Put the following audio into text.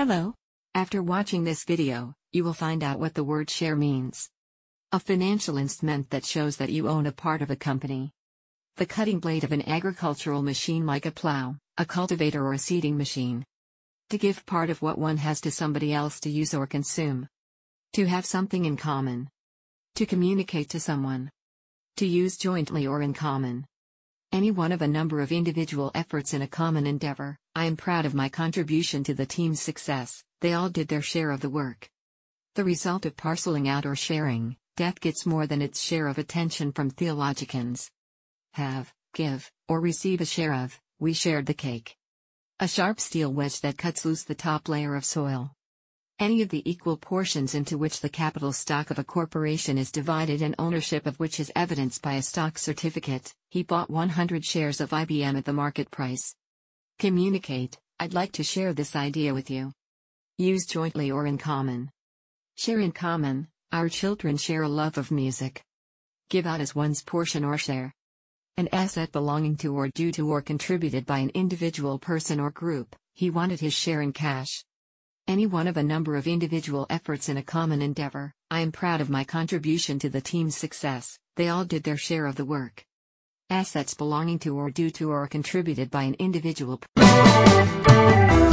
Hello. After watching this video, you will find out what the word share means. A financial instrument that shows that you own a part of a company. The cutting blade of an agricultural machine like a plow, a cultivator or a seeding machine. To give part of what one has to somebody else to use or consume. To have something in common. To communicate to someone. To use jointly or in common. Any one of a number of individual efforts in a common endeavor. I am proud of my contribution to the team's success, they all did their share of the work. The result of parceling out or sharing, death gets more than its share of attention from theologians. Have, give, or receive a share of, we shared the cake. A sharp steel wedge that cuts loose the top layer of soil. Any of the equal portions into which the capital stock of a corporation is divided and ownership of which is evidenced by a stock certificate. He bought 100 shares of IBM at the market price. Communicate, I'd like to share this idea with you. Use jointly or in common. Share in common, our children share a love of music. Give out as one's portion or share. An asset belonging to or due to or contributed by an individual person or group, he wanted his share in cash. Any one of a number of individual efforts in a common endeavor, I am proud of my contribution to the team's success, they all did their share of the work. Assets belonging to or due to or contributed by an individual person.